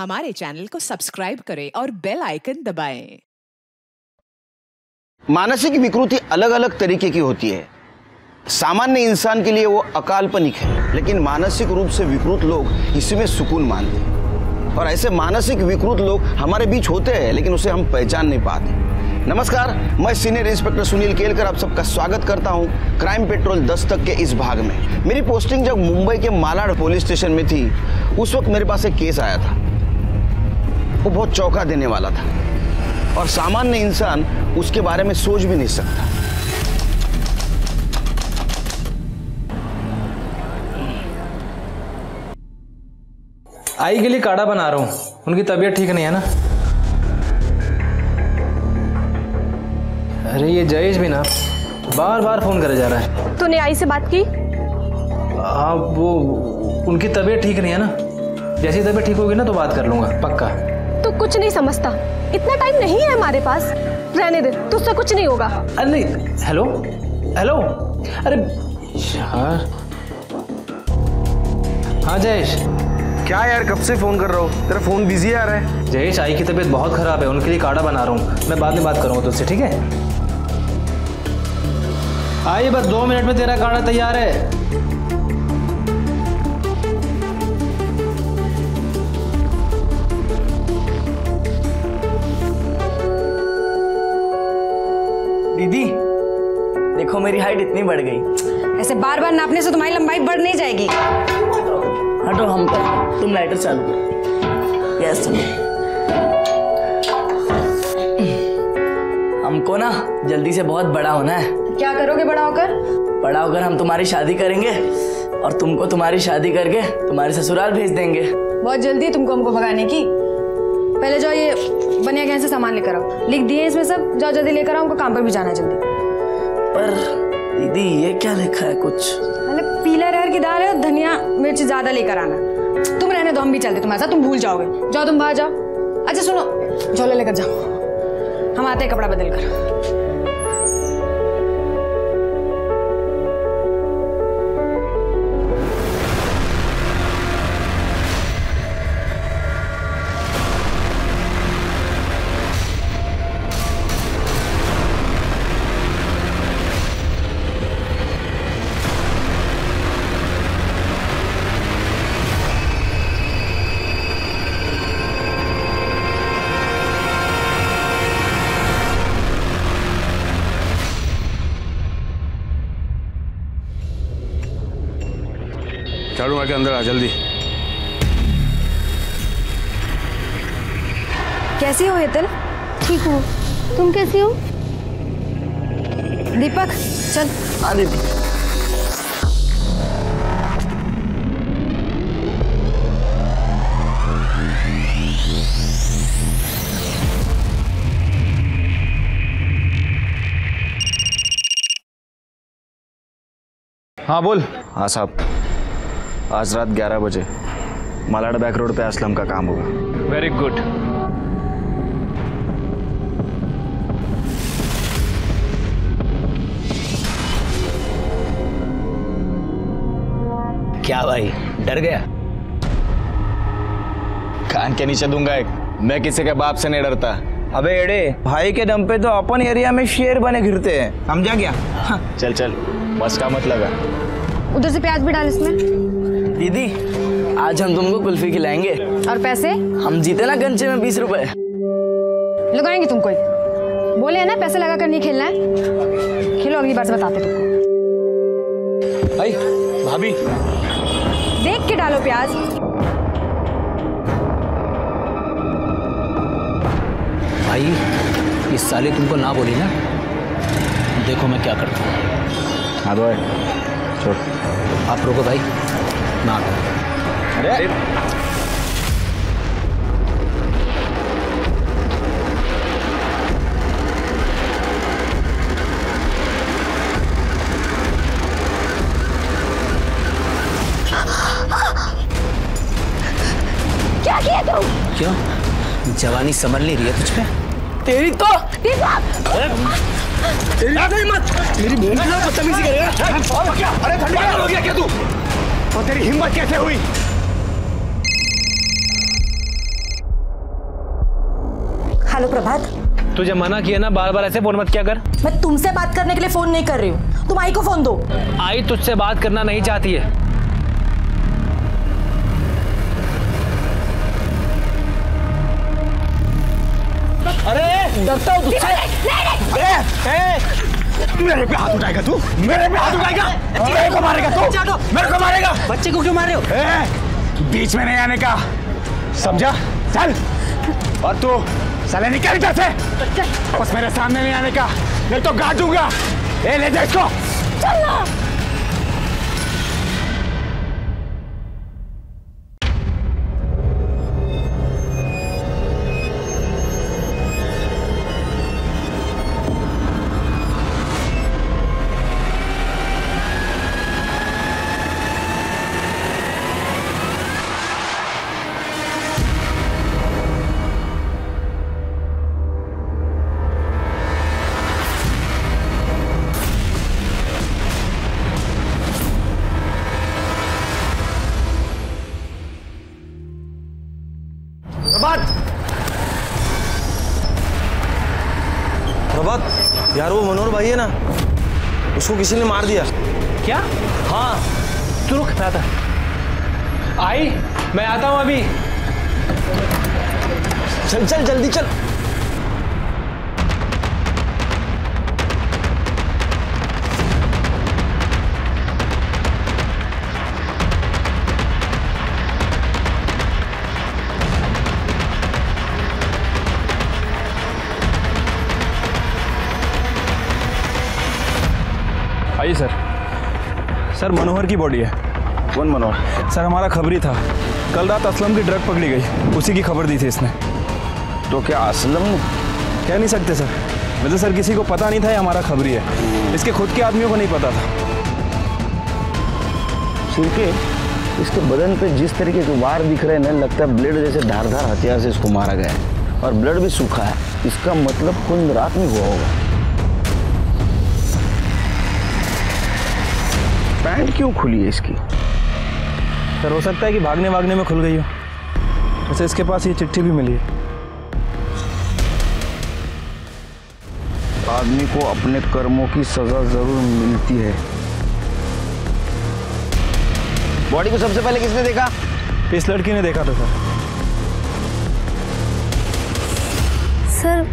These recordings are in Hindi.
हमारे चैनल को सब्सक्राइब करें और बेल आइकन दबाएं। मानसिक विकृति अलग अलग तरीके की होती है। सामान्य इंसान के लिए वो अकाल्पनिक है, लेकिन मानसिक रूप से विकृत लोग इसमें सुकून मानते हैं और ऐसे मानसिक विकृत लोग हमारे बीच होते हैं, लेकिन उसे हम पहचान नहीं पाते। नमस्कार, मैं सीनियर इंस्पेक्टर सुनील केलकर आप सबका स्वागत करता हूं क्राइम पेट्रोल दस्तक के इस भाग में। मेरी पोस्टिंग जब मुंबई के मालाड़ पुलिस स्टेशन में थी, उस वक्त मेरे पास एक केस आया था। वो बहुत चौंका देने वाला था और सामान्य इंसान उसके बारे में सोच भी नहीं सकता। आई के लिए काढ़ा बना रहा हूं, उनकी तबीयत ठीक नहीं है ना। अरे ये जयेश भी ना बार बार फोन करे जा रहा है। तूने आई से बात की? हाँ, वो उनकी तबीयत ठीक नहीं है ना। जैसी तबीयत ठीक होगी ना तो बात कर लूंगा पक्का। तू कुछ नहीं समझता, इतना टाइम नहीं है हमारे पास, रहने दे, तुझसे कुछ नहीं होगा। अरे नहीं, हेलो हेलो, अरे यार। हाँ जयेश, क्या यार कब से फोन कर रहा हूँ, तेरा फोन बिजी आ रहा है। जयेश आई की तबीयत बहुत खराब है, उनके लिए काढ़ा बना रहा हूँ, मैं बाद में बात करूँगा तुझसे, ठीक है। आइए बस 2 मिनट में तेरा काढ़ा तैयार है। दीदी देखो मेरी हाइट इतनी बढ़ गई। ऐसे बार बार नापने से तुम्हारी लंबाई बढ़ नहीं जाएगी। हटो हम पर, तुम लाइटर चालू करो। यस, हमको ना जल्दी से बहुत बड़ा होना है। क्या करोगे बड़ा होकर? बड़ा होकर हम तुम्हारी शादी करेंगे और तुमको तुम्हारी शादी करके तुम्हारे ससुराल भेज देंगे। बहुत जल्दी तुमको हमको भगाने की। पहले जाओ ये बनिया गैस से सामान लेकर आओ, लिख दिए इसमें सब, जाओ जल्दी लेकर आओ, हमको काम पर भी जाना है जल्दी। पर दीदी ये क्या लिखा है कुछ? मतलब पीला रहर की दाल है और धनिया मिर्च ज्यादा लेकर आना। तुम रहने दो, हम भी चलते तुम्हारे साथ, तुम भूल जाओगे। जाओ तुम बाहर जाओ। अच्छा सुनो, झोला लेकर जाओ, हम आते हैं कपड़ा बदल कर। झाड़ू मार के अंदर आ जल्दी। कैसी हो हेतल? ठीक हो? तुम कैसी हो? दीपक चल। हाँ दीपक। हाँ बोल। हाँ साहब, आज रात 11 बजे मालाड़ बैक रोड पे असलम का काम होगा। Very good. क्या भाई डर गया? कान के नीचे दूंगा एक। मैं किसी के बाप से नहीं डरता। अबे एड़े भाई के दम पे तो अपन एरिया में शेर बने घिरते हैं, समझा क्या? हाँ। चल चल, बस का मत लगा। उधर से प्याज भी डाल इसमें। दीदी आज हम तुमको कुल्फी खिलाएंगे और पैसे हम जीते ना गंजे में 20 रुपए लगाएंगे तुमको। बोले है ना पैसे लगा कर नहीं खेलना है। खेलो, अगली बार से बताते तुमको। आई भाभी देख के डालो प्याज। भाई इस साले तुमको ना बोली ना, देखो मैं क्या करता हूँ। हाँ भाई छोड़, आप रुको भाई ना। अरे क्या किया तू? क्यों जवानी संभल नहीं रही है तुझ पे? तेरी तो तेरी बहन बदतमीजी करेगा। अरे पागल हो गया क्या तू? और तेरी हिम्मत कैसे हुई? खा लो प्रभात। तुझे मना किया ना बार बार ऐसे फोन मत किया कर। मैं तुमसे बात करने के लिए फोन नहीं कर रही हूँ, तुम आई को फोन दो। आई तुझसे बात करना नहीं चाहती है। अरे डरता हूँ तुझसे। मेरे पे हाथ उठाएगा तू, मेरे पे हाथ उठाएगा, मेरे को मारेगा तू, मेरे को मारेगा। बच्चे को क्यों मार रहे हो? बीच में नहीं आने का, समझा? चल। और तू साले निकल इधर से, बस मेरे सामने नहीं आने का, नहीं तो गाड़ दूंगा। ए ले जा इसको। चल ना। प्रभात यार वो मनोहर भाई है ना, उसको किसी ने मार दिया। क्या? हाँ तू रुक, मैं आता। आई मैं आता हूँ अभी। चल चल जल्दी चल। आइए सर। सर मनोहर की बॉडी है। कौन मनोहर? सर हमारा खबरी था, कल रात असलम की ड्रग पकड़ी गई, उसी की खबर दी थी इसने। तो क्या असलम? कह नहीं सकते सर, वैसे सर किसी को पता नहीं था ये हमारा खबरी है, इसके खुद के आदमियों को नहीं पता था। सुनके इसके बदन पे जिस तरीके के वार दिख रहे हैं ना, लगता है ब्लेड जैसे धारदार हथियार से इसको मारा गया है, और ब्लड भी सूखा है। इसका मतलब खून रात में हुआ होगा। पैंट क्यों खुली है इसकी? सर हो सकता है कि भागने भागने में खुल गई हो। वैसे इसके पास ये चिट्ठी भी मिली है। आदमी को अपने कर्मों की सजा जरूर मिलती है। बॉडी को सबसे पहले किसने देखा? इस लड़की ने देखा था सर। सर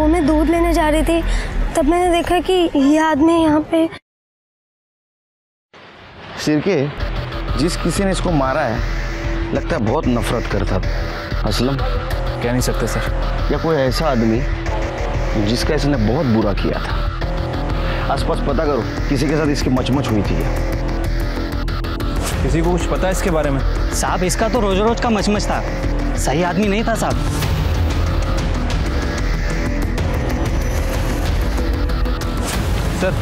वो मैं दूध लेने जा रही थी, तब मैंने देखा कि ये आदमी यहाँ पे। सिरके जिस किसी ने इसको मारा है, लगता है बहुत नफरत करता था। असलम कह नहीं सकते सर, या कोई ऐसा आदमी जिसका इसने बहुत बुरा किया था। आसपास पता करो किसी के साथ इसकी मचमच हुई थी। किसी को कुछ पता है इसके बारे में? साहब इसका तो रोज रोज का मचमच था, सही आदमी नहीं था साहब। सर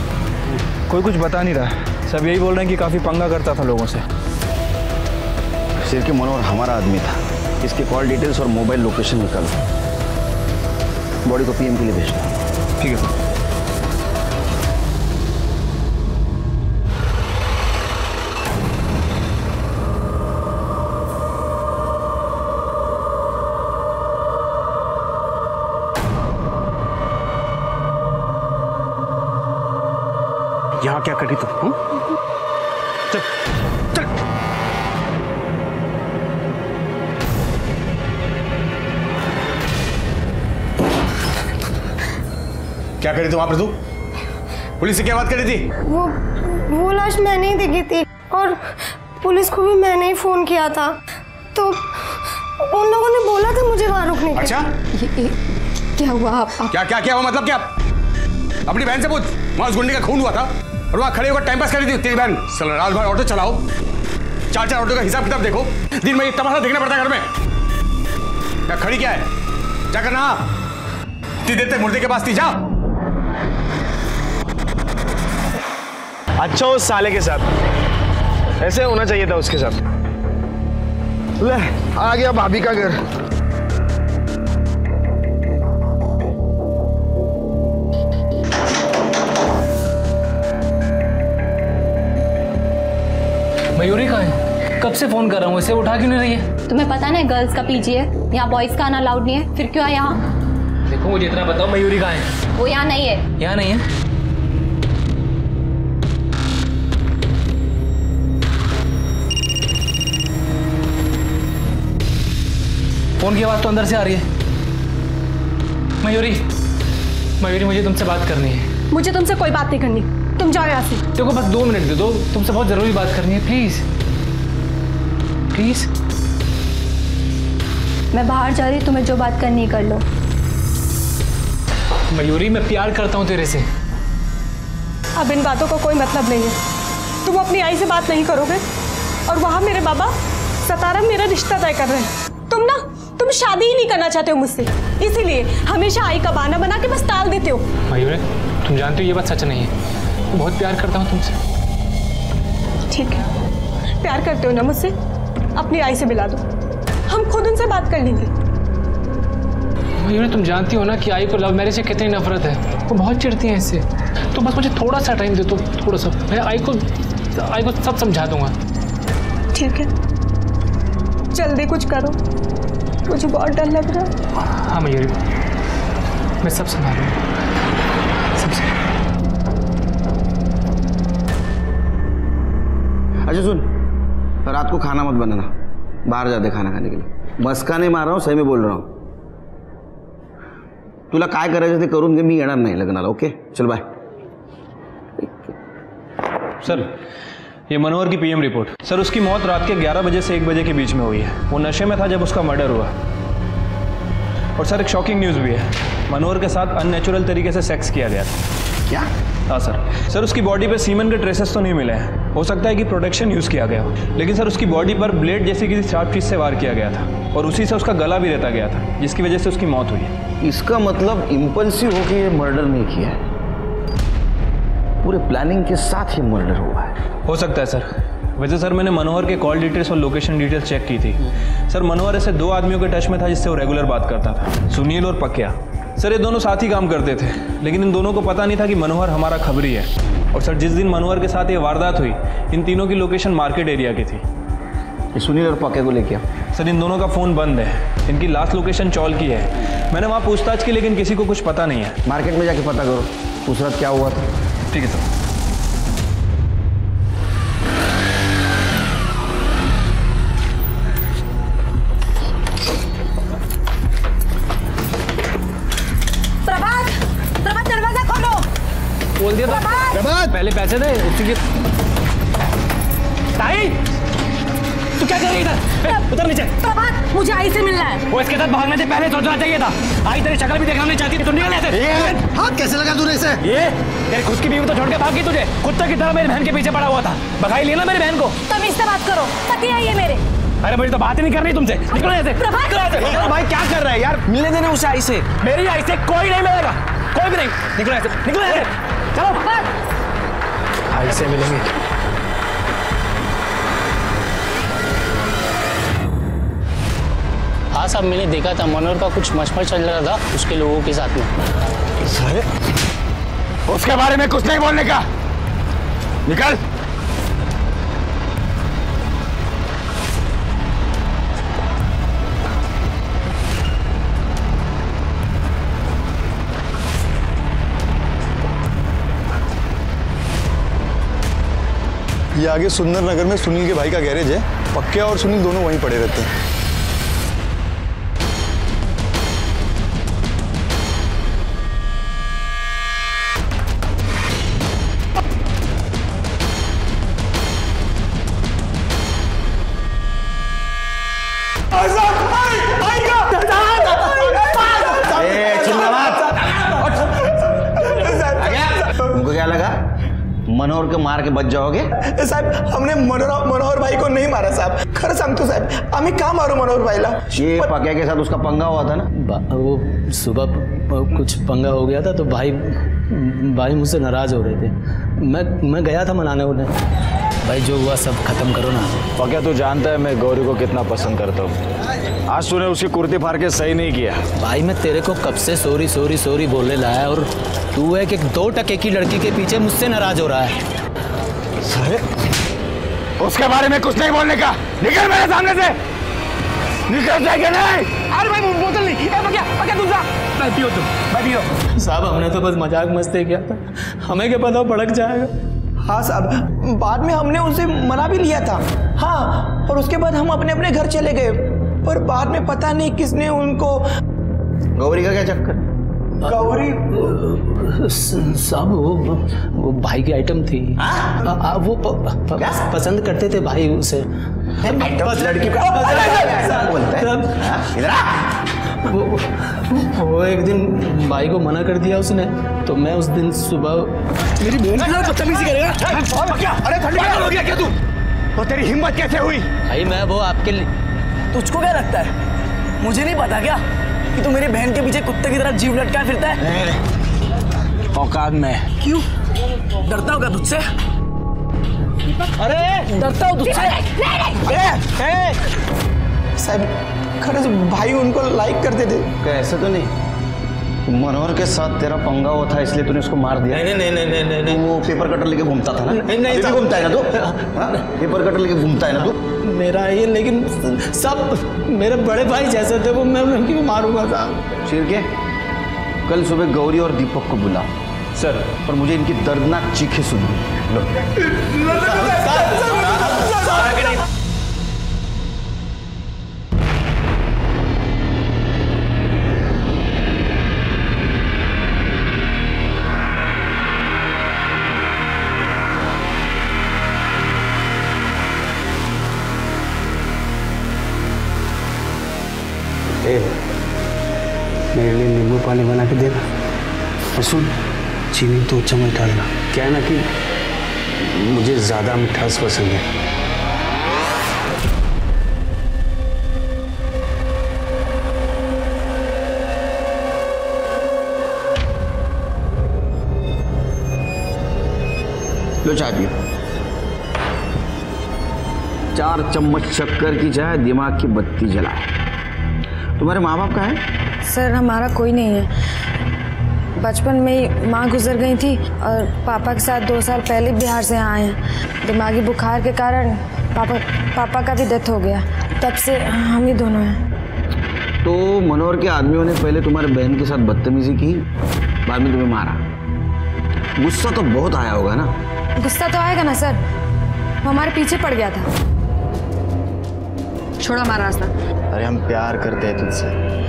कोई कुछ बता नहीं रहा, सब यही बोल रहे हैं कि काफ़ी पंगा करता था लोगों से। सिर्फ मनोहर हमारा आदमी था। इसके कॉल डिटेल्स और मोबाइल लोकेशन निकालो, बॉडी को पीएम के लिए भेजना। ठीक है सर। यहाँ क्या करी तो हुँ? चल चल। क्या करी तुम वहां पर? तू पुलिस से क्या बात करी थी? वो लाश मैंने ही देखी थी, और पुलिस को भी मैंने ही फोन किया था, तो उन लोगों ने बोला था मुझे वहां रुकने। अच्छा क्या हुआ? क्या हुआ मतलब? क्या अपनी बहन से पूछ, वहां उस गुंडे का खून हुआ था और वहाँ खड़े होकर टाइम पास कर रही थी तेरी बहन। रात भर ऑटो चलाओ, चार ऑटो का हिसाब किताब देखो, दिन में ये तमाशा देखना पड़ता है घर में। क्या खड़ी क्या है? क्या करना इतनी देर तक मुर्दे के पास थी? जा। अच्छा उस साले के साथ ऐसे होना चाहिए था, उसके साथ। ले आ गया भाभी का घर। मयूरी कहाँ है? कब से फोन कर रहा हूँ इसे, उठा क्यों नहीं रही है? तुम्हें पता नहीं गर्ल्स का पीजी है, यहाँ बॉयज का आना अलाउड नहीं है, फिर क्यों आया यहाँ? देखो मुझे इतना बताओ, मयूरी कहाँ है? वो यहाँ नहीं है। यहाँ नहीं है? फोन की आवाज तो अंदर से आ रही है। मयूरी, मयूरी मुझे तुमसे बात करनी है। मुझे तुमसे कोई बात नहीं करनी, तुम जाओ यहाँ से। देखो बस 2 मिनट दे दो, तुमसे बहुत जरूरी बात करनी है। Please please. मैं बाहर जा रही हूँ, तुम्हें जो बात करनी कर लो। मयूरी मैं प्यार करता हूँ तेरे से। अब इन बातों का कोई मतलब नहीं है। तुम अपनी आई से बात नहीं करोगे और वहाँ मेरे बाबा सतारा मेरा रिश्ता तय कर रहे हैं। तुम ना, तुम शादी ही नहीं करना चाहते हो मुझसे, इसीलिए हमेशा आई का बहाना बना के बस टाल देते हो। मयूरी तुम जानते हो ये बात सच नहीं है, बहुत प्यार करता हूँ तुमसे। ठीक है, प्यार करते हो ना मुझसे, अपनी आई से मिला दो, हम खुद उनसे बात कर लेंगे। मयूरी तुम जानती हो ना कि आई को लव मैरिज से कितनी नफरत है, वो बहुत चिढ़ती है इससे। तो बस मुझे थोड़ा सा टाइम दे दो, थोड़ा सा। मैं आई को सब समझा दूंगा। ठीक है, जल्दी कुछ करो, मुझे बहुत डर लग रहा है। हाँ मयूरी, मैं सब संभाल लूँगा, सब संभाल। अच्छा सुन, रात को खाना मत बनाना, बाहर जाते खाना खाने के लिए। मस्का नहीं मार रहा हूँ, सही में बोल रहा हूँ। तुला काय करायचं ते करून घे, मी येणार नाही लग्नाला। ओके चल बाय। सर ये मनोहर की पीएम रिपोर्ट। सर उसकी मौत रात के 11 बजे से 1 बजे के बीच में हुई है। वो नशे में था जब उसका मर्डर हुआ। और सर एक शॉकिंग न्यूज़ भी है, मनोहर के साथ अननेचुरल तरीके से सेक्स किया गया था। क्या? हाँ सर। सर उसकी बॉडी पे सीमन के ट्रेसेस तो नहीं मिले हैं, हो सकता है कि प्रोडक्शन यूज़ किया गया हो, लेकिन सर उसकी बॉडी पर ब्लेड जैसी किसी शार्प चीज़ से वार किया गया था और उसी से उसका गला भी रेता गया था, जिसकी वजह से उसकी मौत हुई। इसका मतलब इम्पल्सिव होकर ये मर्डर नहीं किया है, पूरे प्लानिंग के साथ ही मर्डर हुआ है। हो सकता है सर। वैसे सर मैंने मनोहर के कॉल डिटेल्स और लोकेशन डिटेल्स चेक की थी। सर मनोहर ऐसे 2 आदमियों के टच में था जिससे वो रेगुलर बात करता था, सुनील और पक्का। सर ये दोनों साथ ही काम करते थे, लेकिन इन दोनों को पता नहीं था कि मनोहर हमारा खबरी है। और सर जिस दिन मनोहर के साथ ये वारदात हुई, इन तीनों की लोकेशन मार्केट एरिया की थी। सुनील और पक्का को लेके सर इन दोनों का फ़ोन बंद है, इनकी लास्ट लोकेशन चौल की है। मैंने वहाँ पूछताछ की, लेकिन किसी को कुछ पता नहीं है। मार्केट में जाके पता करो उस रात क्या हुआ था। ठीक है सर। बोल दिया था प्रभात, पहले पैसे दे। ताई तू क्या कर रही है? उतर नीचे। प्रभात मुझे आई से मिलना है। वो इसके साथ भागने से पहले सोचना चाहिए था। आई तेरी शक्ल भी देखना नहीं चाहती, तुम निकल जाते। हाथ कैसे लगा तूने इसे? ये तेरे खुद की बीवी तो छोड़ के भाग गई, तुझे कुत्ते की तरह मेरी बहन के पीछे पड़ा हुआ था। भगाई लेना मेरी बहन को। तुम इससे बात करो, पति आई है मेरे। अरे मुझे तो बात ही नहीं कर रही तुमसे, निकलो यहाँ से। भाई क्या कर रहा है यार, मिलने देना उसे आई से। मेरी आई से कोई नहीं मिलेगा, कोई भी नहीं। निकलो यहाँ से, निकलो यहाँ से। आई से मिलेंगे। हाँ साहब मैंने देखा था, मनोहर का कुछ मशमर चल रहा था उसके लोगों के साथ में। साहब उसके बारे में कुछ नहीं बोलने का, निकल। ये आगे सुंदरनगर में सुनील के भाई का गैरेज है, पक्के और सुनील दोनों वहीं पड़े रहते हैं। तुमको क्या लगा मनोहर को मार के बच जाओगे? साहब हमने मनोहर भाई को नहीं मारा साहब, खरं सांगतो साहब, आम्ही का मारू मनोहर भाईला। ये पक्या के साथ उसका पंगा हुआ था ना, वो सुबह कुछ पंगा हो गया था तो भाई मुझसे नाराज हो रहे थे। मैं गया था मनाने उन्हें। भाई जो हुआ सब खत्म करो ना। पक्या तू जानता है मैं गौरी को कितना पसंद करता हूँ, आज तूने उसकी कुर्ती फाड़ के सही नहीं किया। भाई मैं तेरे को कब से सॉरी सॉरी सॉरी बोलने लाया और तू है कि 2 टके की लड़की के पीछे मुझसे नाराज हो रहा है। सर उसके बारे में कुछ नहीं बोलने का, निकल मेरे सामने से। निकल जाएगा नहीं। अरे भाई बोतल नहीं, पियो तुम, पियो। साहब हमने तो बस मजाक मस्ती किया था, हमें क्या पता भड़क जाएगा। हाँ साहब, बाद में हमने उसे मना भी लिया था। हाँ, और उसके बाद हम अपने अपने घर चले गए, पर बाद में पता नहीं किसने उनको। गौरी का क्या चक्कर? गौरी साहब वो भाई की आइटम थी। वो पसंद करते थे भाई उसे। लड़की बोलता वो एक दिन भाई को मना कर दिया उसने, तो मैं उस दिन सुबह मेरी बहन के साथ बदतमीजी करेगा। अरे पागल हो गया क्या तू? वो तेरी हिम्मत कैसे हुई? भाई मैं वो आपके लिए। तुझको क्या लगता है मुझे नहीं पता क्या कि तू मेरी बहन के पीछे कुत्ते की तरह जीव लटकाए फिरता है? औकात में क्यों डरता होगा तुझसे? अरे डरता हो तुझसे? खरस भाई उनको लाइक करते थे। ऐसे तो नहीं, मनोहर के साथ तेरा पंगा हुआ था इसलिए तूने उसको मार दिया? नहीं नहीं नहीं नहीं नहीं, नहीं। वो पेपर कटर लेके घूमता था ना? नहीं नहीं, घूमता है ना तू? पेपर कटर लेके घूमता है ना तू? मेरा ये लेकिन सब मेरे बड़े भाई जैसे थे वो, मैं उनकी मारूंगा था। ठीक है, कल सुबह गौरी और दीपक को बुला सर, पर मुझे इनकी दर्दनाक चीखें सुननी। मेरे लिए नींबू पानी बना के देना और सुन, चीनी तो चम्मच डालना। क्या है ना कि मुझे ज़्यादा मिठास पसंद है। लो चाय पियो। 4 चम्मच शक्कर की चाय दिमाग की बत्ती जलाए। तुम्हारे माँ बाप कहाँ हैं? सर हमारा कोई नहीं है। बचपन में ही माँ गुजर गई थी और पापा के साथ 2 साल पहले बिहार से यहाँ आए हैं। दिमागी बुखार के कारण पापा का भी डेथ हो गया। तब से हम ही दोनों हैं। तो मनोहर के आदमियों ने पहले तुम्हारे बहन के साथ बदतमीजी की, बाद में तुम्हें मारा। गुस्सा तो बहुत आया होगा ना? गुस्सा तो आएगा ना सर, वो हमारे पीछे पड़ गया था। छोड़ा हमारा रास्ता। अरे हम प्यार करते हैं तुझसे,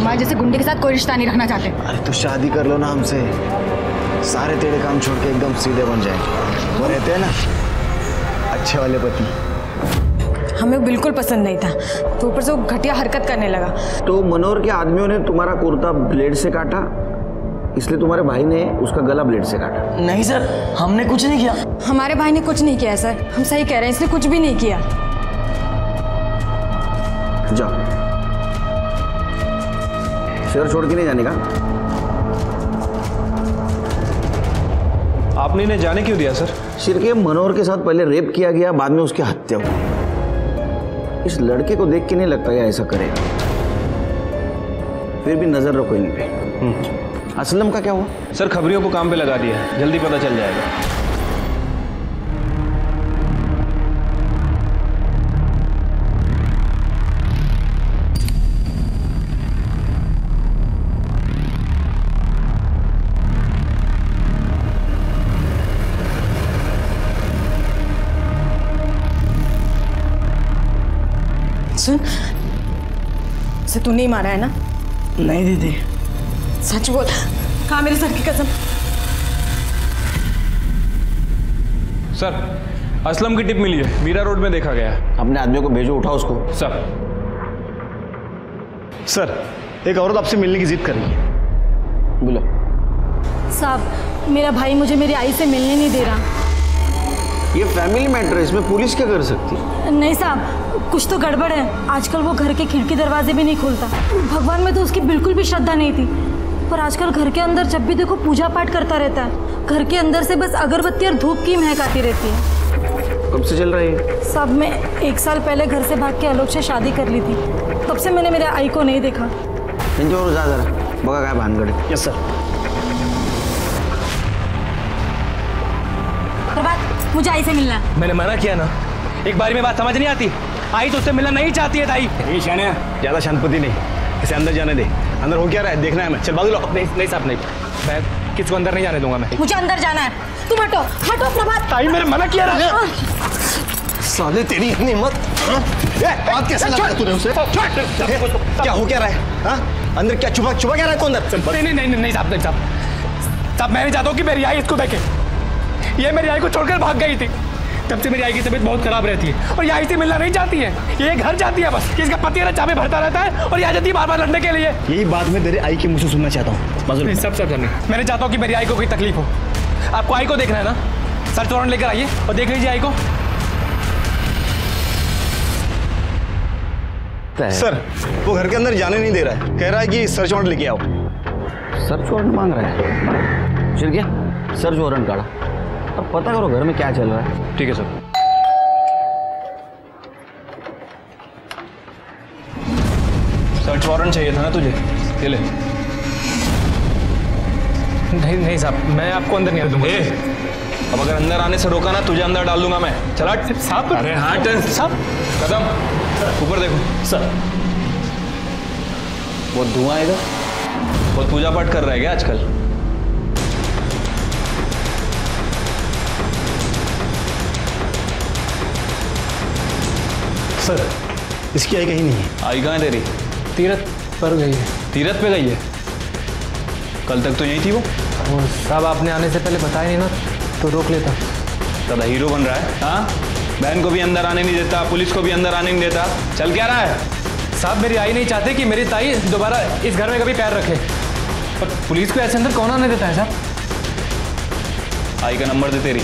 हमारे जैसे गुंडे के साथ कोई रिश्ता नहीं रखना चाहते। अरे तू शादी कर लो ना हमसे, सारे तेरे काम छोड़ के एकदम सीधे बन जाए। वो रहते हैं ना अच्छे वाले पति। हमें बिल्कुल पसंद नहीं था, तो ऊपर से वो घटिया हरकत करने लगा। तो मनोहर के आदमियों ने तुम्हारा कुर्ता ब्लेड से काटा, इसलिए तुम्हारे भाई ने उसका गला ब्लेड से काटा? नहीं सर, हमने कुछ नहीं किया। हमारे भाई ने कुछ नहीं किया सर, हम सही कह रहे हैं, इसने कुछ भी नहीं किया। जाओ, शहर छोड़ के नहीं जाने का। आपने इन्हें जाने क्यों दिया सर? शिरके मनोहर के साथ पहले रेप किया गया, बाद में उसकी हत्या हुई। इस लड़के को देख के नहीं लगता है ऐसा करेगा, फिर भी नजर रखो इन पे। असलम का क्या हुआ? सर खबरियों को काम पे लगा दिया है, जल्दी पता चल जाएगा। सुन, उसे तू नहीं मारा है ना? नहीं दीदी। सच बोल। हाँ मेरे सर की कसम। सर असलम की टिप मिली है, मीरा रोड में देखा गया। अपने आदमियों को भेजो, उठाओ उसको। सर एक औरत आपसे मिलने की जिद कर रही है। बोलो साहब, मेरा भाई मुझे मेरी आई से मिलने नहीं दे रहा। ये फैमिली मैटर है, इसमें पुलिस क्या कर सकती है? नहीं साहब, कुछ तो गड़बड़ है। आजकल वो घर के खिड़की दरवाजे भी नहीं खोलता। भगवान में तो उसकी बिल्कुल भी श्रद्धा नहीं थी, पर आजकल घर के अंदर जब भी देखो पूजा पाठ करता रहता है। घर के अंदर से बस अगरबत्ती और धूप की महक आती रहती है। कब से चल रही है? सब मैं 1 साल पहले घर से भाग के आलोक से शादी कर ली थी, तब से मैंने मेरे आई को नहीं देखा। और ज़्यादा बगा गाय भानगढ़। Yes sir. प्रभात, मुझे आई से मिलना है। मैंने मना किया ना, एक बार में बात समझ नहीं आती। आई तो उससे मिलना नहीं चाहती है ताई। ये शाने ज्यादा शांतपति नहीं, इसे अंदर जाने दे। अंदर हो क्या रहा है देखना है मैं। चल बाजू लो। नहीं साहब नहीं, मैं किसको अंदर नहीं जाने दूंगा मैं। मुझे अंदर जाना है, तुम हटो हटो। प्रभात ताई मैंने मना किया साले, तेरी इतनी हिम्मत कैसे लगा तूने उसे? क्या हो क्या रहा है अंदर? क्या छुपा छुपा क्या रहा है तू अंदर? नहीं नहीं नहीं साहब नहीं साहब साहब, मैं नहीं चाहता हूँ कि मेरी आई इसको देखे। ये मेरी आई को छोड़कर भाग गई थी, तब से मेरी आई की तबीयत बहुत खराब रहती है और ये आई से मिलना नहीं चाहती है। ये घर जाती है बस, इसका पति है ना चाबे भरता रहता है और ये आ जाती है बार बार लड़ने के लिए। यही बात मैं तेरे आई के मुझसे सुनना चाहता हूँ। सब सब करने मैंने चाहता हूँ कि मेरी आई को कोई तकलीफ हो। आपको आई को देखना है ना, सर्च वारंट लेकर आइए और देख लीजिए आई को। सर वो घर के अंदर जाने नहीं दे रहा है, कह रहा है कि सर्च वारंट लेके आओ। सर्च वारंट मांग रहा है, चल गया सर्च वारंट काढ़ा। अब पता करो घर में क्या चल रहा है। ठीक है सर। सर्च वारंट चाहिए था ना तुझे, ये ले। नहीं नहीं साहब मैं आपको अंदर नहीं दूंगा। अब अगर अंदर आने से रोका ना तुझे अंदर डाल दूंगा मैं। चला साहब। अरे हाँ साहब कदम ऊपर देखो सर। वो धुआं आएगा, वो पूजा पाठ कर रहा है क्या आजकल? सर इसकी आई कहीं नहीं है। आई कहाँ तेरी? तीरथ पर गई है। तीरथ पे गई है? कल तक तो यही थी वो साहब आपने आने से पहले बताया नहीं ना तो रोक लेता। दादा हीरो बन रहा है हाँ, बहन को भी अंदर आने नहीं देता, पुलिस को भी अंदर आने नहीं देता। चल क्या रहा है साहब? मेरी आई नहीं चाहते कि मेरी ताई दोबारा इस घर में कभी पैर रखे, पर पुलिस को ऐसे अंदर कौन आने देता है साहब? आई का नंबर दे तेरी,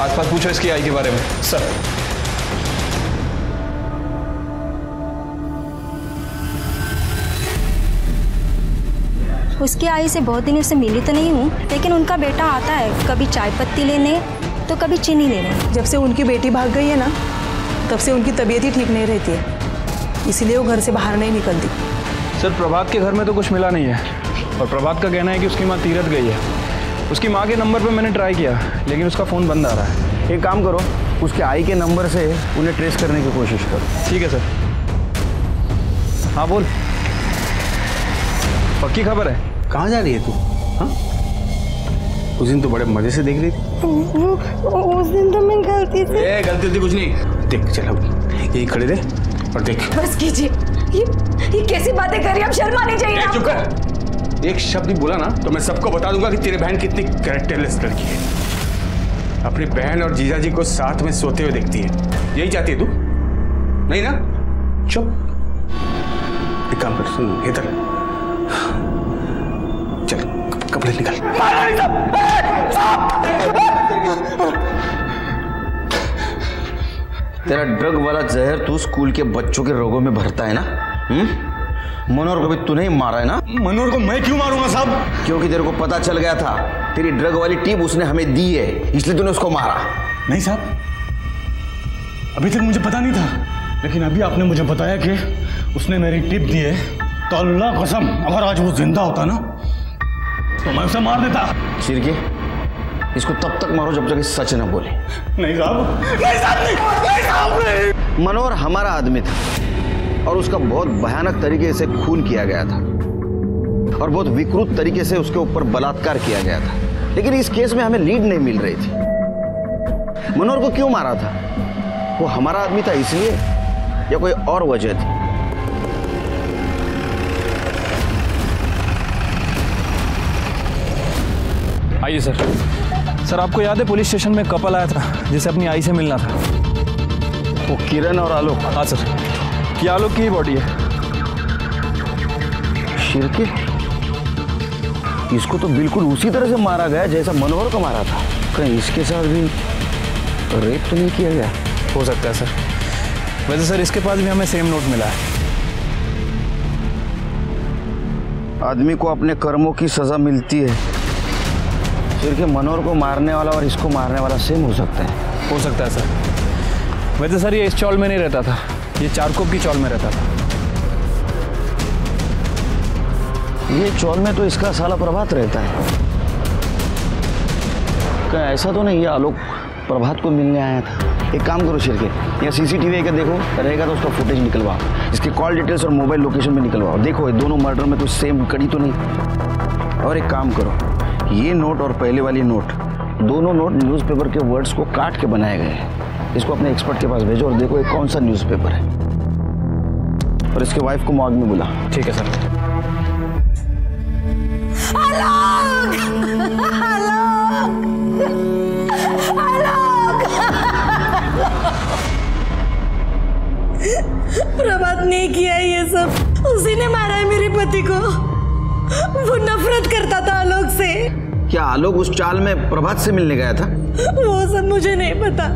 आसपास पूछो इसकी आई के बारे में। सर उसकी आई से बहुत दिनों से मिली तो नहीं हूँ, लेकिन उनका बेटा आता है कभी चाय पत्ती लेने तो कभी चीनी लेने। जब से उनकी बेटी भाग गई है ना तब से उनकी तबीयत ही ठीक नहीं रहती है, इसीलिए वो घर से बाहर नहीं निकलती। सर प्रभात के घर में तो कुछ मिला नहीं है और प्रभात का कहना है कि उसकी माँ तीरथ गई है। उसकी माँ के नंबर पे मैंने ट्राई किया लेकिन उसका फ़ोन बंद आ रहा है। एक काम करो उसके आई के नंबर से उन्हें ट्रेस करने की कोशिश करो। ठीक है सर। हाँ बोल, पक्की खबर है? कहाँ जा रही है तू? हाँ उस दिन तो बड़े मजे से देख रही थी। उस दिन तो मैं गलती से। ए गलती थी कुछ नहीं, देख चलो यही खड़े दे और देख। बस कीजिए, ये कैसी बातें कर रही है, अब शर्मानी चाहिए। चुप कर, एक शब्द भी बोला ना तो मैं सबको बता दूंगा कि तेरी बहन कितनी कैरेक्टरलेस लड़की है। अपनी बहन और जीजा जी को साथ में सोते हुए देखती है, यही चाहती है तू? नहीं ना? चुप। एक काम कर सुन हेतल, चल कपड़े निकाल। तेरा ड्रग वाला जहर तू स्कूल के बच्चों के रोगों में भरता है ना? मनोहर को भी तूने ही मारा है ना? मनोहर को मैं क्यों मारूंगा साहब? क्योंकि तेरे को पता चल गया था तेरी ड्रग वाली टीप उसने हमें दी है, इसलिए तूने उसको मारा। नहीं साहब अभी तक मुझे पता नहीं था, लेकिन अभी आपने मुझे बताया कि उसने मेरी टीप दी है, तो अल्लाह कसम अगर आज वो जिंदा होता ना तो मैं उसे मार देता। सिरके इसको तब तक मारो जब तक सच न बोले। नहीं साहब नहीं साहब नहीं साहब नहीं। मनोहर हमारा आदमी था और उसका बहुत भयानक तरीके से खून किया गया था और बहुत विकृत तरीके से उसके ऊपर बलात्कार किया गया था, लेकिन इस केस में हमें लीड नहीं मिल रही थी। मनोहर को क्यों मारा था? वो हमारा आदमी था इसलिए या कोई और वजह थी? आइए सर। सर आपको याद है पुलिस स्टेशन में कपल आया था जिसे अपनी आई से मिलना था? वो किरण और आलोक। हाँ सर ये आलोक की ही बॉडी है। शिरके इसको तो बिल्कुल उसी तरह से मारा गया जैसा मनोहर को मारा था। कहीं इसके साथ भी रेप तो नहीं किया गया? हो सकता है सर। वैसे सर इसके पास भी हमें सेम नोट मिला है। आदमी को अपने कर्मों की सजा मिलती है, क्योंकि मनोहर को मारने वाला और इसको मारने वाला सेम हो सकता है। हो सकता है सर। वैसे सर ये इस चौल में नहीं रहता था, ये चारकोप की चौल में रहता था। ये चौल में तो इसका साला प्रभात रहता है। कहीं ऐसा तो नहीं ये आलोक प्रभात को मिलने आया था? एक काम करो शेर के, यहाँ सीसीटीवी का देखो, रहेगा तो उसका फुटेज निकलवाओ, इसके कॉल डिटेल्स और मोबाइल लोकेशन में निकलवाओ। देखो ये दोनों मर्डर में कुछ सेम कड़ी तो नहीं। और एक काम करो, ये नोट और पहले वाली नोट, दोनों नोट न्यूज़पेपर के वर्ड्स को काट के बनाए गए हैं, इसको अपने एक्सपर्ट के पास भेजो और देखो ये कौन सा न्यूज़पेपर है। और इसके वाइफ को मॉर्ग में बुला। ठीक है सर। प्रभात ने किया ये सब, उसी ने मारा है मेरे पति को। वो नफरत करता था आलोक से। क्या आलोक उस चाल में प्रभात से मिलने गया था? वो सब मुझे नहीं पता,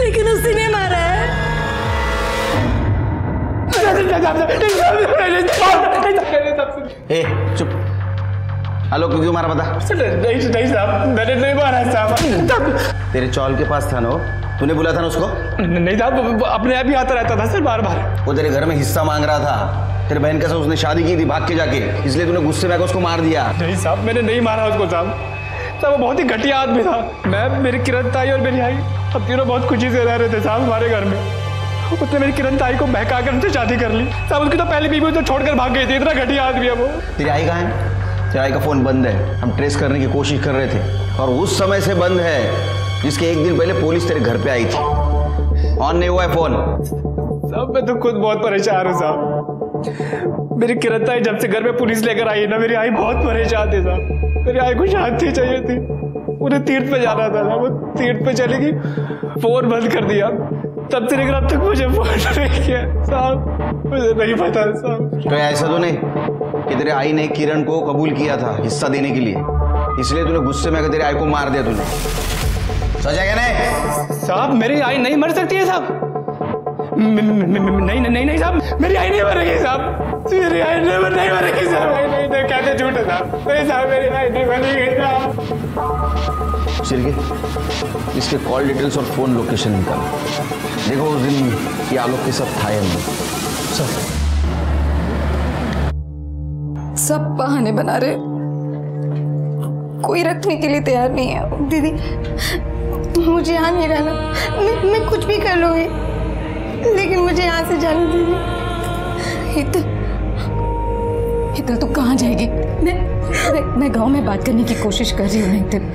लेकिन उसी ने मारा है। ए, चुप। आलोक को क्यों मारा पता? नहीं साहब, मैंने नहीं मारा साहब। तेरे चौल के पास था ना, तूने बुला था ना उसको? नहीं साहब, अपने आप ही आता रहता था सर, बार बार। वो तेरे घर में हिस्सा मांग रहा था, तेरे बहन के साथ उसने शादी की थी भाग के जाके, इसलिए तूने गुस्से में आकर उसको मार दिया। नहीं साहब, मैंने नहीं मारा उसको साहब। वो बहुत ही घटिया आदमी था। मैं, मेरी किरण ताई और मेरी आई, अब तीनों बहुत खुशी से रह रहे थे साहब हमारे घर में। उसने मेरी किरण ताई को बहका कर उनसे शादी कर ली साहब। उसकी तो पहली बीवी तो छोड़कर भाग गई थी, इतना घटिया आदमी है वो। तेरी आई कहाँ है? तेरी आई का फोन बंद है, हम ट्रेस करने की कोशिश कर रहे थे, और उस समय से बंद है जिसके एक दिन पहले पुलिस तेरे घर पे आई थी। ऑन नहीं हुआ है फोन साहब। मैं तो खुद बहुत परेशान हूँ साहब। मेरी किरण ताई जब से घर में पुलिस लेकर आई है ना, मेरी आई बहुत परेशान थी साहब। मेरी आई को शांति चाहिए थी, उन्हें तीर्थ पे जाना था, वो तीर्थ पे चली गई, फोन बंद कर दिया। तब से लेकर अब तक मुझे फोन नहीं किया साहब। मुझे नहीं पता साहब। तो ऐसा तो नहीं कि तेरे आई ने किरण को कबूल किया था हिस्सा देने के लिए, इसलिए तूने गुस्से में तेरे आई को मार दिया तूने? सजा क्या नहीं साहब, मेरी आई नहीं मर सकती है साहब। नहीं नहीं नहीं साहब, मेरी आई नहीं मरेगी साहब। मेरी आई नहीं मरेगी साहब। नहीं नहीं, कहते झूठ है साहब। नहीं साहब, मेरी आई नहीं मरेगी साहब। सिर्फ इसके कॉल डिटेल्स और फोन लोकेशन निकालो। देखो उस दिन ये आलोक के सब था या नहीं। सब बहाने बना रहे, कोई रखने के लिए तैयार नहीं है। दीदी मुझे यहाँ नहीं रहना, मैं कुछ भी कर लूंगी, लेकिन मुझे यहाँ से जाने दीजिए। हेतल, हेतल तू कहाँ जाएगी? मैं गांव में बात करने की कोशिश कर रही हूँ हेतल,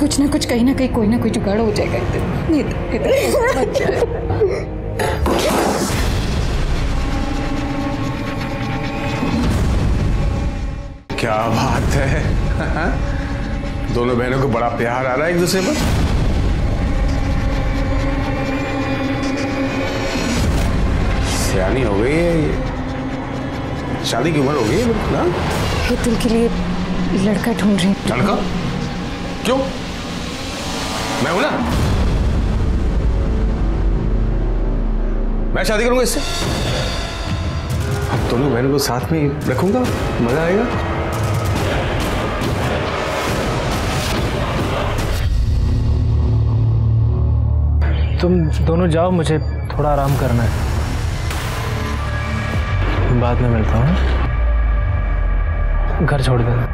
कुछ ना कुछ कहीं ना कहीं कोई ना कोई जुगाड़ हो जाएगा। क्या बात है, दोनों बहनों को बड़ा प्यार आ रहा है एक दूसरे पर। शादी हो गई है ये, शादी की उम्र हो गई है ना। हेतल के लिए लड़का ढूंढ रही। लड़का? क्यों? मैं हूं ना, मैं शादी करूंगा इससे। अब दोनों बहनों को साथ में रखूंगा, मजा आएगा। तुम दोनों जाओ, मुझे थोड़ा आराम करना है, बाद में मिलता हूँ। घर छोड़ देना।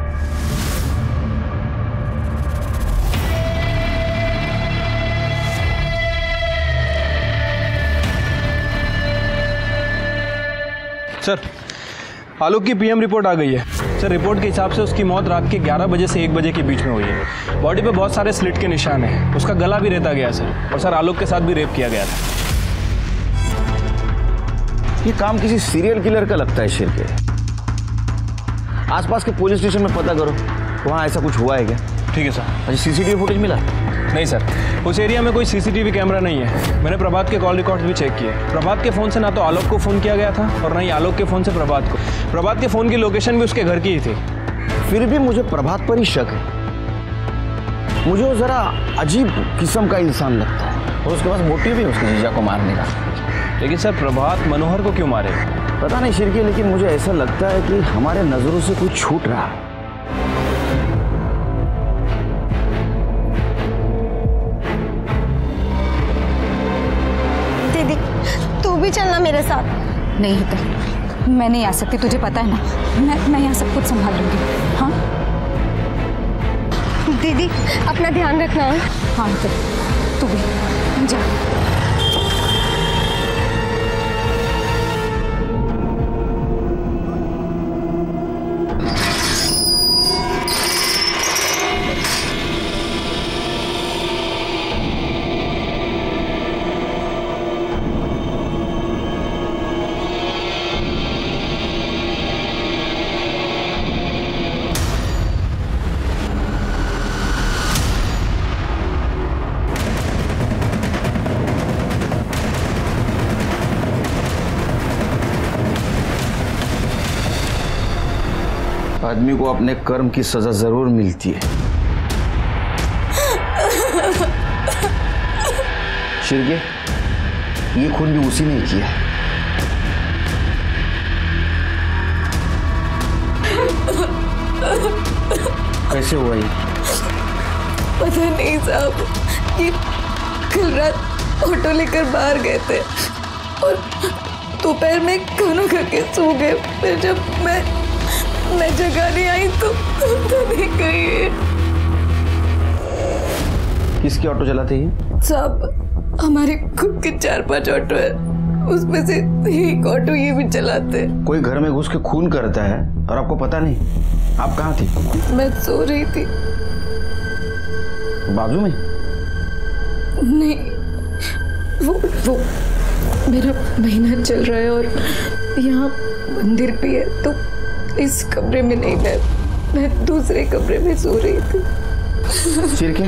सर, आलोक की पीएम रिपोर्ट आ गई है सर। रिपोर्ट के हिसाब से उसकी मौत रात के 11 बजे से 1 बजे के बीच में हुई है। बॉडी पे बहुत सारे स्लिट के निशान हैं, उसका गला भी रेता गया सर। और सर, आलोक के साथ भी रेप किया गया था। ये काम किसी सीरियल किलर का लगता है शेर के। आसपास के पुलिस स्टेशन में पता करो, वहाँ ऐसा कुछ हुआ है क्या? ठीक है सर। अच्छा, सीसीटीवी फुटेज मिला? नहीं सर, उस एरिया में कोई सीसीटीवी कैमरा नहीं है। मैंने प्रभात के कॉल रिकॉर्ड्स भी चेक किए। प्रभात के फ़ोन से ना तो आलोक को फ़ोन किया गया था और ना ही आलोक के फ़ोन से प्रभात को। प्रभात के फ़ोन की लोकेशन भी उसके घर की ही थी। फिर भी मुझे प्रभात पर ही शक है। मुझे वो ज़रा अजीब किस्म का इंसान लगता है, और उसके पास मोटिव भी है उसके जीजा को मारने का। लेकिन सर, प्रभात मनोहर को क्यों मारे? पता नहीं शिरके, लेकिन मुझे ऐसा लगता है कि हमारे नजरों से कुछ छूट रहा है। दीदी तू भी चलना मेरे साथ। नहीं हेतल, मैं नहीं आ सकती, तुझे पता है ना। मैं यहाँ सब कुछ संभाल लूंगी। हाँ दीदी, अपना ध्यान रखना है। हाँ हेतल, तू भी जा। आदमी को अपने कर्म की सजा जरूर मिलती है। शिर्के, ये खून भी उसी ने किया। कैसे हुआ ये? पता नहीं साहब, ये कल रात ऑटो लेकर बाहर गए थे और दोपहर में खाना खा के सो गए। फिर जब मैं जगा नहीं आई तो नहीं गई। किसके ऑटो चलाते हैं साहब? हमारे खुद के 4-5 ऑटो है, उसमें से एक ऑटो ये भी चलाते। कोई घर में घुस के खून करता है और आपको पता नहीं? आप कहाँ थी? मैं सो रही थी। बाजू में? नहीं, वो मेरा महीना चल रहा है और यहाँ मंदिर भी है तो इस कमरे में नहीं, मैं दूसरे कमरे में सो रही थी। चिरके,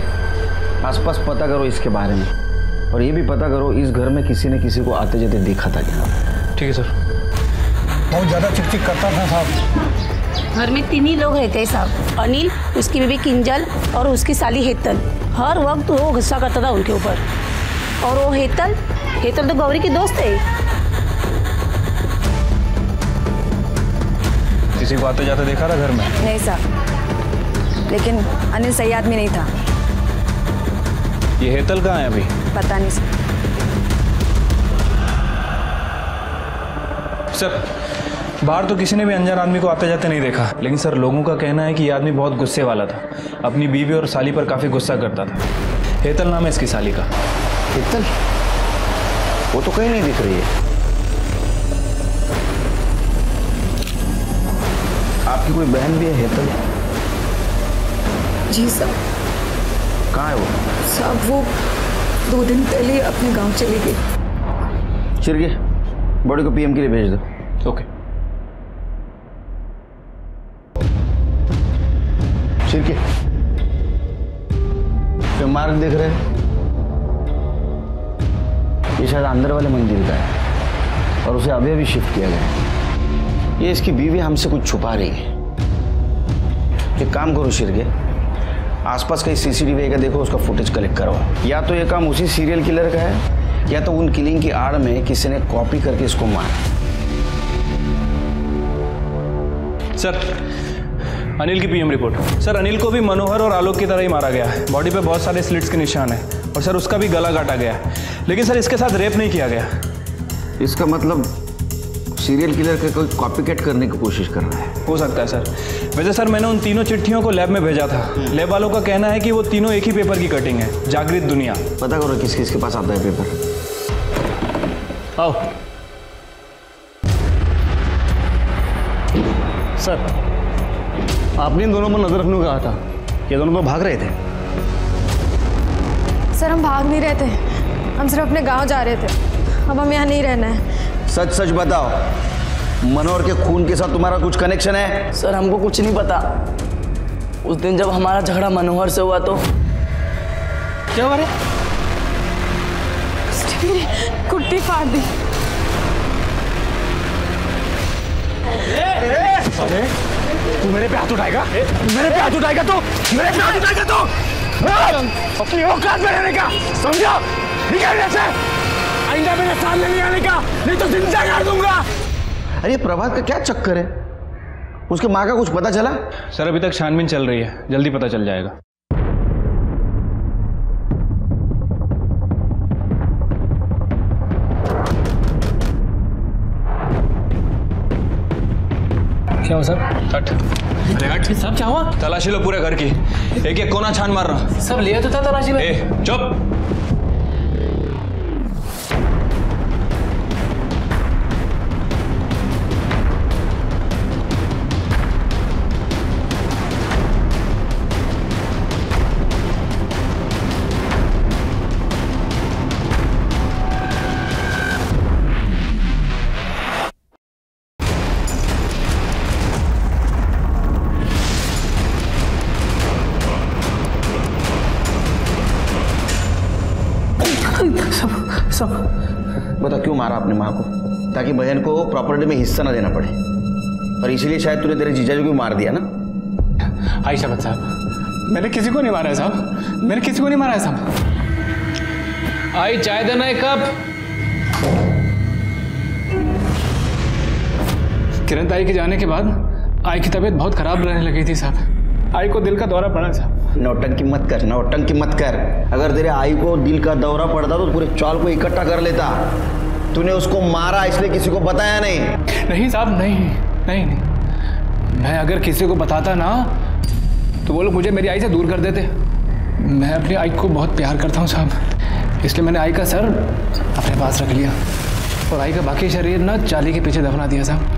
आसपास पता करो इसके बारे में और ये भी पता करो इस घर में किसी ने किसी को आते जाते देखा था क्या? ठीक है सर। बहुत ज्यादा चिकचिक करता था साहब। घर में 3 ही लोग रहते हैं साहब, अनिल, उसकी बीबी किंजल और उसकी साली हेतल। हर वक्त वो गुस्सा करता था उनके ऊपर। और वो हेतल तो गौरी की दोस्त है। किसी को आते जाते देखा था घर में? नहीं साहब, लेकिन अनिल सही आदमी नहीं था। ये हेतल कहाँ है अभी? पता नहीं सर। सर, बाहर तो किसी ने भी अनजान आदमी को आते जाते नहीं देखा, लेकिन सर लोगों का कहना है कि ये आदमी बहुत गुस्से वाला था, अपनी बीवी और साली पर काफ़ी गुस्सा करता था। हेतल नाम है इसकी साली का। हेतल? वो तो कहीं नहीं दिख रही है। आपकी कोई बहन भी है हेतल? जी सर। कहाँ है वो? साहब वो 2 दिन पहले अपने गाँव चली गई। चिरगे, बॉडी को पीएम के लिए भेज दो। ओके। ठीक है। मार्ग देख रहे हैं, ये शायद अंदर वाले मंदिर का है और उसे अभी शिफ्ट किया गया है। ये इसकी बीवी हमसे कुछ छुपा रही है। एक काम करो शिरके, आसपास कहीं सीसीटीवी का देखो, उसका फुटेज कलेक्ट करवाओ। या तो ये काम उसी सीरियल किलर का है या तो उन किलिंग की आड़ में किसी ने कॉपी करके इसको मारा। सर, अनिल की पीएम रिपोर्ट। सर, अनिल को भी मनोहर और आलोक की तरह ही मारा गया है। बॉडी पे बहुत सारे स्लिट्स के निशान हैं और सर उसका भी गला काटा गया है, लेकिन सर इसके साथ रेप नहीं किया गया। इसका मतलब सीरियल किलर का कोई कॉपीकैट करने की कोशिश कर रहा है। हो सकता है सर। वैसे सर मैंने उन 3 चिट्ठियों को लैब में भेजा था। लैब वालों का कहना है कि वो 3 एक ही पेपर की कटिंग है, जागृत दुनिया। पता करो किस किस के पास आता है पेपर। आओ। सर, आपने इन दोनों पर नजर रखने को कहा था, ये दोनों तो भाग रहे थे। सर हम भाग नहीं रहे थे, हम सिर्फ अपने गांव जा रहे थे। अब हम यहाँ नहीं रहना है। सच सच बताओ, मनोहर के खून के साथ तुम्हारा कुछ कनेक्शन है? सर हमको कुछ नहीं पता। उस दिन जब हमारा झगड़ा मनोहर से हुआ तो क्या हुआ रे? कुट्टी फाड़ दी। अरे तू मेरे पे हाथ उठाएगा? मेरे पे हाथ उठाएगा तो औकात में रहने का, समझा? निकलने से आइंदा मेरे सामने नहीं आने का, नहीं तो जिंदा गाड़ दूंगा। अरे प्रभात का क्या चक्कर है? उसके माँ का कुछ पता चला? सर अभी तक छानबीन चल रही है, जल्दी पता चल जाएगा। क्या हुआ सर? अरे सब क्या हुआ? तलाशी लो पूरे घर की, एक एक कोना छान मार रहा। सब लिया तो था तलाशी में। ए चुप। बता क्यों मारा अपने माँ को? ताकि बहन को प्रॉपर्टी में हिस्सा ना देना पड़े, और इसीलिए शायद तूने तेरे जीजा जी को मार दिया ना। आई शपथ साहब, मैंने किसी को नहीं मारा है साहब, मैंने किसी को नहीं मारा है साहब। आई चाय देना एक कप। किरण ताई के जाने के बाद आई की तबीयत बहुत खराब रहने लगी थी साहब, आई को दिल का दौरा पड़ा साहब। नौटंकी मत कर, नौटंकी मत कर। अगर तेरे आई को दिल का दौरा पड़ता तो पूरे चाल को इकट्ठा कर लेता। तूने उसको मारा इसलिए किसी को बताया नहीं। नहीं साहब, नहीं, मैं अगर किसी को बताता ना तो वो लोग मुझे मेरी आई से दूर कर देते। मैं अपनी आई को बहुत प्यार करता हूँ साहब, इसलिए मैंने आई का सर अपने पास रख लिया और आई का बाकी शरीर ना चाली के पीछे दफना दिया साहब।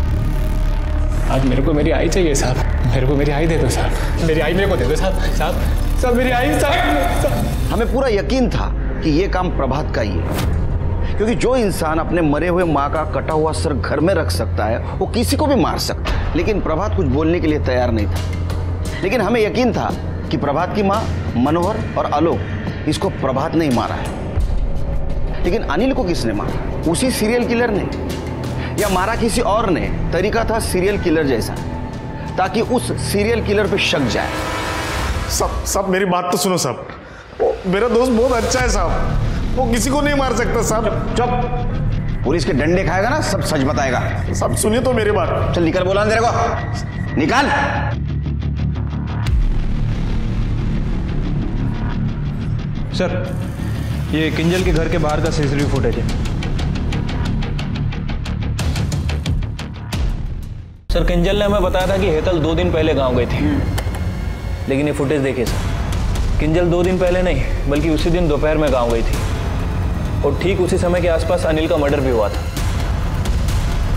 अब मेरे को मेरी आई चाहिए साहब, मेरे को मेरी आई दे दो साहब, मेरी आई मेरे को दे दो साहब साहब साहब मेरी आई साहब। हमें पूरा यकीन था कि ये काम प्रभात का ही है, क्योंकि जो इंसान अपने मरे हुए माँ का कटा हुआ सर घर में रख सकता है वो किसी को भी मार सकता है। लेकिन प्रभात कुछ बोलने के लिए तैयार नहीं था, लेकिन हमें यकीन था कि प्रभात की माँ, मनोहर और आलोक, इसको प्रभात ने ही मारा है। लेकिन अनिल को किसने मारा? उसी सीरियल किलर ने, या मारा किसी और ने। तरीका था सीरियल किलर जैसा, ताकि उस सीरियल किलर पर शक जाए। सब मेरी बात तो सुनो साहब, मेरा दोस्त बहुत अच्छा है साहब, वो किसी को नहीं मार सकता साहब। चुप, पुलिस के डंडे खाएगा ना सब सच बताएगा। सब सुनिए तो मेरी बात। चल निकल, बोला तेरे को निकाल। सर, ये किंजल के घर के बाहर का सीसीटीवी फुटेज है। सर, किंजल ने हमें बताया था कि हेतल 2 दिन पहले गांव गए थे, लेकिन ये फुटेज देखिए सर, किंजल 2 दिन पहले नहीं बल्कि उसी दिन दोपहर में गांव गई थी और ठीक उसी समय के आसपास अनिल का मर्डर भी हुआ था।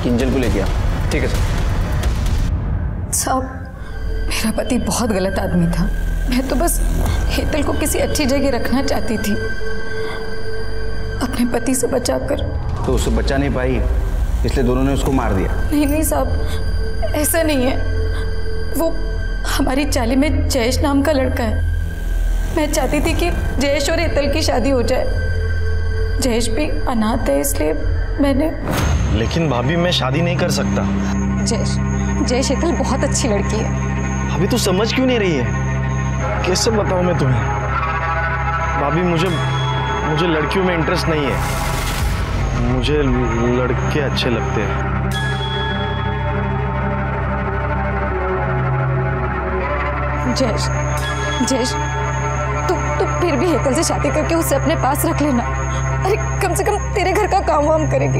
किंजल को ले गया। ठीक है सर। साहब, मेरा पति बहुत गलत आदमी था। मैं तो बस हेतल को किसी अच्छी जगह रखना चाहती थी, अपने पति से बचाकर। तो उससे बचा नहीं पाई, इसलिए दोनों ने उसको मार दिया। नहीं साहब, ऐसा नहीं है। वो हमारी चाली में जयेश नाम का लड़का है। मैं चाहती थी कि जयेश और हेतल की शादी हो जाए। जयेश भी अनाथ है, इसलिए मैंने। लेकिन भाभी, मैं शादी नहीं कर सकता। जयेश हेतल बहुत अच्छी लड़की है। भाभी, तू समझ क्यों नहीं रही है? कैसे बताऊँ मैं तुम्हें भाभी, मुझे लड़कियों में इंटरेस्ट नहीं है, मुझे लड़के अच्छे लगते हैं। जयेश तू फिर भी हेतल से शादी करके उसे अपने पास रख लेना। अरे कम से कम तेरे घर का काम वाम करेगी।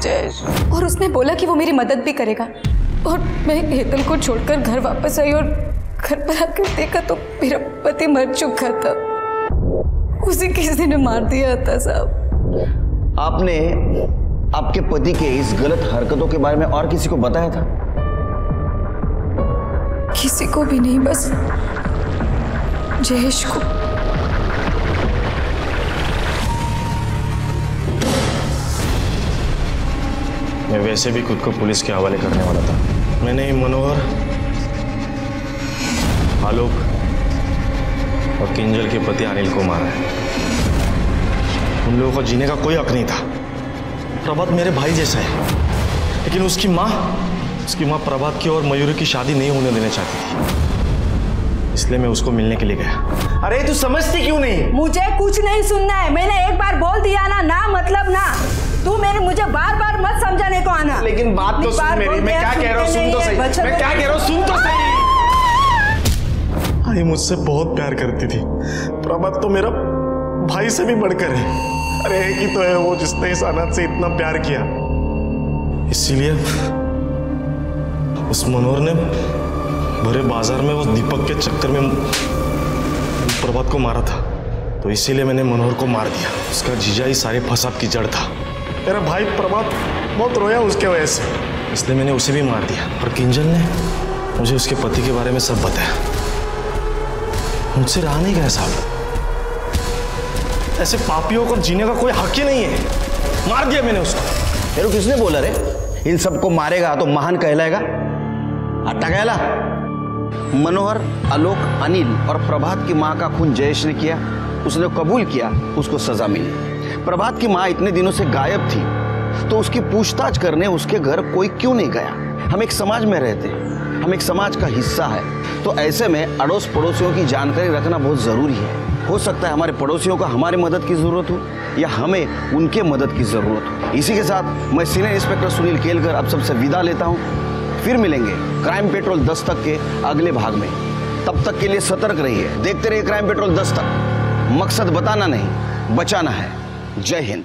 जयेश, और उसने बोला कि वो मेरी मदद भी करेगा। और मैं हेतल को छोड़कर घर वापस आई और घर पर आकर देखा तो मेरा पति मर चुका था। उसे किसी ने मार दिया था साहब। आपने आपके पति के इस गलत हरकतों के बारे में और किसी को बताया था? किसी को भी नहीं, बस जयेश को। मैं वैसे भी खुद को पुलिस के हवाले करने वाला था। मैंने मनोहर, आलोक और किंजल के पति अनिल को मारा है। उन लोगों को जीने का कोई हक नहीं था। प्रभात मेरे भाई जैसा है, लेकिन उसकी माँ प्रभात की और मयूरी की शादी नहीं होने देना चाहती थी, इसलिए मैं उसको मिलने के लिए गया। अरे तू समझती क्यों नहीं? मुझे कुछ नहीं सुनना है, मैंने एक बार बोल दिया ना, ना मतलब ना। तू मेरे मुझे बार बार मत समझाने को आना। लेकिन बात तो सुन मेरी, मैं क्या कह रहा हूँ सुन तो सही, मैं क्या कह रहा हूँ सुन तो सही। आई मुझसे बहुत प्यार करती थी, प्रभात तो मेरा भाई से भी बढ़कर है। अरे एक ही तो है वो जिसने इस अनाथ से इतना प्यार किया, इसीलिए उस मनोहर ने भरे बाजार में उस दीपक के चक्कर में प्रभात को मारा था, तो इसीलिए मैंने मनोहर को मार दिया। उसका जीजा ही सारे फसाद की जड़ था। मेरा भाई प्रभात बहुत रोया उसके वजह से, इसलिए मैंने उसे भी मार दिया। और किंजल ने मुझे उसके पति के बारे में सब बताया, मुझसे रहा नहीं गया साहब। ऐसे पापियों को जीने का कोई हक ही नहीं है। मार दिया मैंने उसको। तेरे किसने बोला रे इन सबको मारेगा तो महान कहलाएगा? अट्टा कहला। मनोहर, आलोक, अनिल और प्रभात की माँ का खून जयेश ने किया, उसने कबूल किया, उसको सजा मिली। प्रभात की माँ इतने दिनों से गायब थी, तो उसकी पूछताछ करने उसके घर कोई क्यों नहीं गया? हम एक समाज में रहते हैं, हम एक समाज का हिस्सा है। तो ऐसे में अड़ोस पड़ोसियों की जानकारी रखना बहुत ज़रूरी है। हो सकता है हमारे पड़ोसियों को हमारी मदद की ज़रूरत हो या हमें उनके मदद की ज़रूरत हो। इसी के साथ मैं सीनियर इंस्पेक्टर सुनील केलकर अब सबसे विदा लेता हूँ। फिर मिलेंगे क्राइम पेट्रोल दस्तक के अगले भाग में। तब तक के लिए सतर्क रहिए, देखते रहिए क्राइम पेट्रोल दस्तक। मकसद बताना नहीं, बचाना है। जय हिंद।